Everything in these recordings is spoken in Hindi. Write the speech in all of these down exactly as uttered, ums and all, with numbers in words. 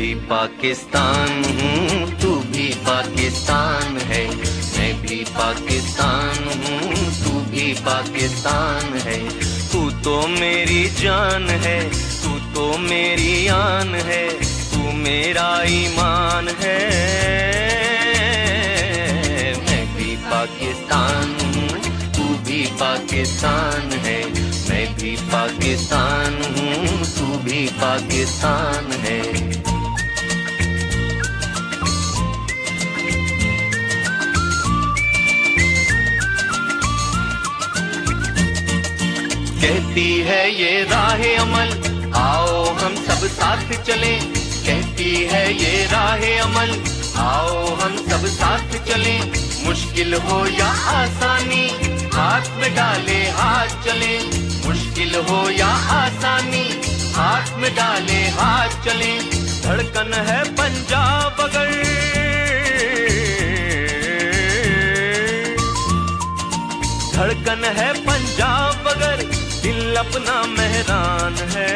भी पाकिस्तान हूँ, तू भी पाकिस्तान है। मैं भी पाकिस्तान हूँ, तू भी पाकिस्तान है। तू तो मेरी जान है, तू तो मेरी आन है, तू मेरा ईमान है। मैं भी पाकिस्तान हूँ, तू भी पाकिस्तान है। मैं भी पाकिस्तान हूँ, तू भी पाकिस्तान है। कहती है ये राहे अमल, आओ हम सब साथ चलें। कहती है ये राहे अमल, आओ हम सब साथ चलें। मुश्किल हो या आसानी, हाथ में डाले हाथ चलें। मुश्किल हो या आसानी, हाथ में डाले हाथ चलें। धड़कन है पंजाब अगर, धड़कन है पंजाब अगर, दिल अपना मेहरान है।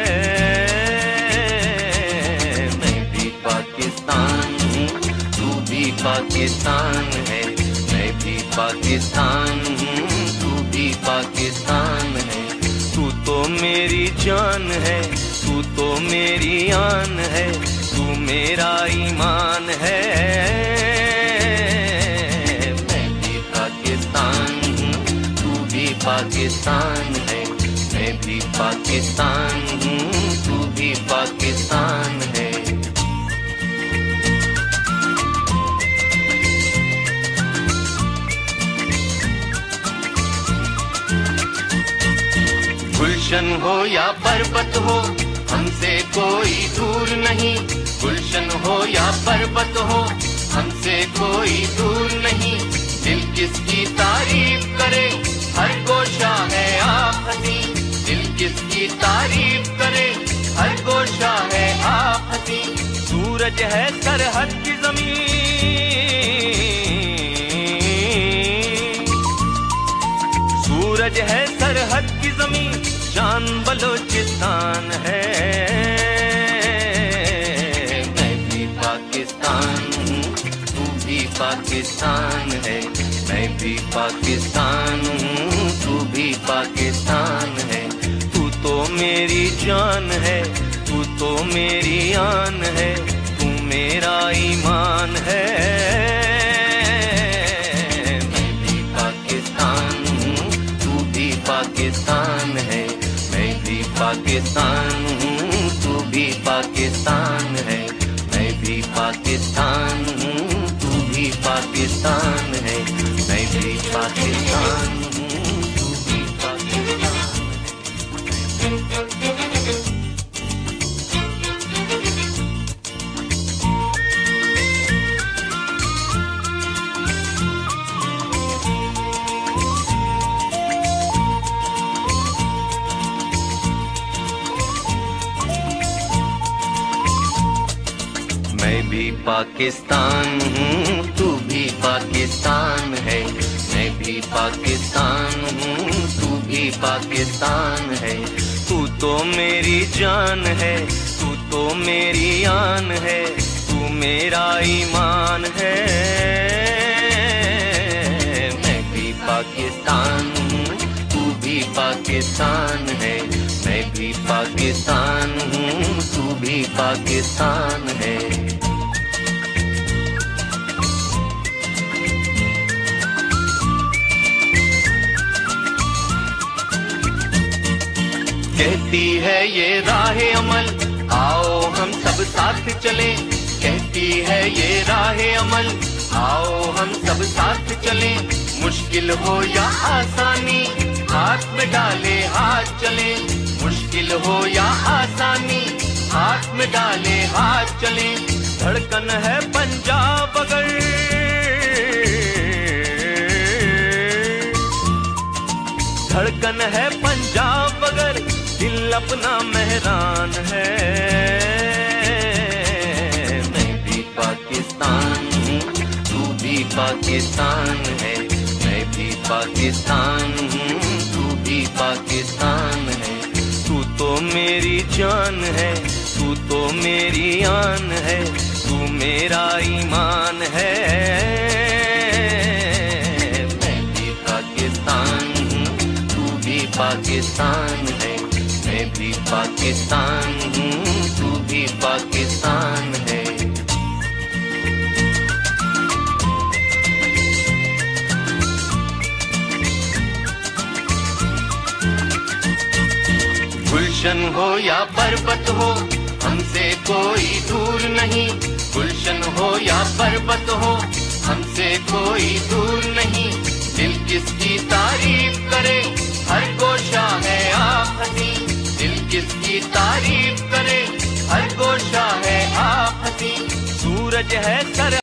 मैं भी पाकिस्तान हूँ, तू भी पाकिस्तान है। मैं भी पाकिस्तान हूँ, तू भी पाकिस्तान है। तू तो मेरी जान है, तू तो मेरी आन है, तू मेरा ईमान है। मैं भी पाकिस्तान हूँ, तू भी पाकिस्तान है। मैं भी पाकिस्तान हूँ, तू भी पाकिस्तान है। गुलशन हो या पर्वत हो, हमसे कोई दूर नहीं। गुलशन हो या पर्वत हो, हमसे कोई दूर नहीं। दिल किसकी तारीफ करे, हर गोशा है आप हसी। किसकी तारीफ करे, हर गोशा है आप हसी। सूरज है सरहद की जमीन, सूरज है सरहद की जमीन, शान बलोचिस्तान है। मैं भी पाकिस्तान हूँ, तू भी पाकिस्तान है। मैं भी पाकिस्तान हूँ, तू भी पाकिस्तान है। तू तो मेरी जान है, तू तो मेरी आन है, तू मेरा ईमान है। मैं भी पाकिस्तान हूँ, तू भी पाकिस्तान है। मैं भी पाकिस्तान हूँ, तू भी पाकिस्तान है। मैं भी पाकिस्तान हूँ, तू भी पाकिस्तान है। मैं भी पाकिस्तान हूँ। मैं भी पाकिस्तान हूँ, तू भी पाकिस्तान है। मैं भी पाकिस्तान हूँ, तू भी पाकिस्तान है। तू तो मेरी जान है, तू तो मेरी आन है, तू मेरा ईमान है। मैं भी पाकिस्तान हूँ, तू भी पाकिस्तान है। मैं भी पाकिस्तान हूँ, तू भी पाकिस्तान है। कहती है ये राहे अमल, आओ हम सब साथ चलें। कहती है ये राहे अमल, आओ हम सब साथ चलें। मुश्किल हो या आसानी, हाथ में डाले हाथ चलें। मुश्किल हो या आसानी, हाथ में डाले हाथ चलें। धड़कन है पंजाब अगर, धड़कन है पंजाब अगर, दिल अपना मेहरान है। मैं भी पाकिस्तान हूँ, तू भी पाकिस्तान है। मैं भी पाकिस्तान हूँ, तू भी पाकिस्तान है। तू तो मेरी जान है, तू तो मेरी आन है, तू मेरा ईमान है। मैं भी पाकिस्तान हूँ, तू भी पाकिस्तान है। मैं भी पाकिस्तान हूँ, तू भी पाकिस्तान है। गुलशन हो या पर्वत हो, हमसे कोई दूर नहीं। गुलशन हो या पर्वत हो, हमसे कोई दूर नहीं। दिल किसकी तारीफ करे, हर गोशा है आप हसी। दिल किसकी तारीफ करे, हर गोशा है आप हसी। सूरज है सर